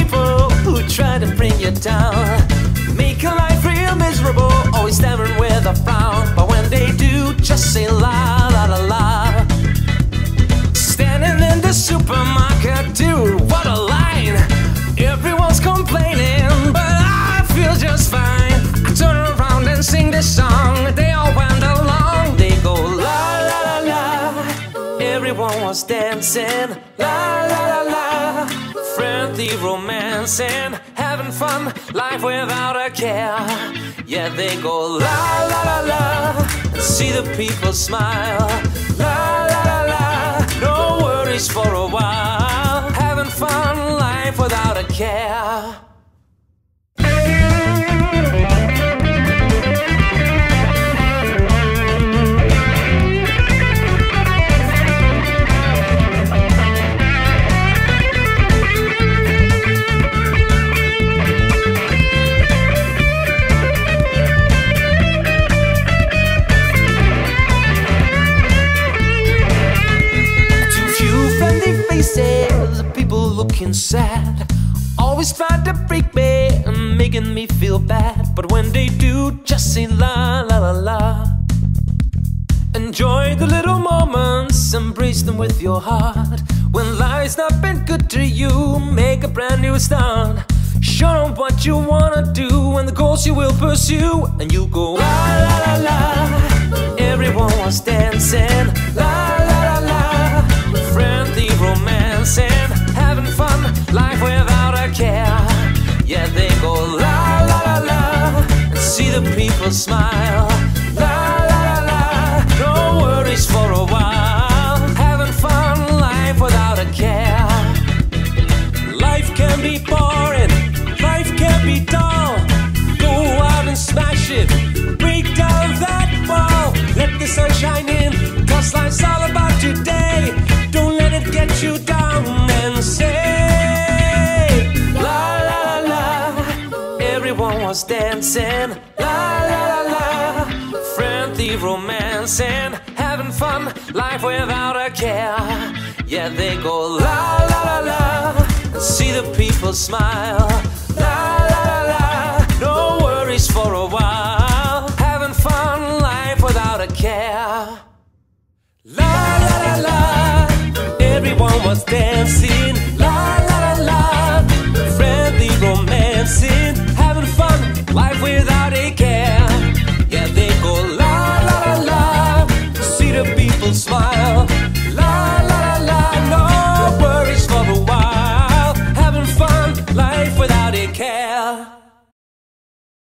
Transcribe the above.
people who try to bring you down, make your life real miserable, always staring with a frown. But when they do, just say la la la la. Standing in the supermarket, dude, what a line. Everyone's complaining, but I feel just fine. I turn around and sing this song, they all went along. They go la la la la, everyone was dancing, la la la la. Friendly romance and having fun, life without a care. Yeah, they go la la la la, and see the people smile, la la la la. No worries for a while, having fun, life without a care. The people looking sad, always trying to break me and making me feel bad. But when they do, just say la la la la. Enjoy the little moments, embrace them with your heart. When life's not been good to you, make a brand new start. Show them what you wanna do and the goals you will pursue. And you go la la la la, everyone was dancing, la la la la. Friendly romance and having fun, life without a care. Yeah, they go la la la la, and see the people smile, la la la la. No worries for a while, having fun, life without a care. Life can be boring, life can be dull. Go out and smash it, break down that wall. Let the sun shine in, 'cause life's all about today. Don't let it get you down. Was dancing, la la la la. Friendly romance and having fun, life without a care. Yeah, they go la la la la, and see the people smile, la la la la. No worries for a while, having fun, life without a care. La la la la, everyone was dancing, la la la la. Friendly romancing, having fun, life without a care. Yeah, they go la la la la, see the people smile.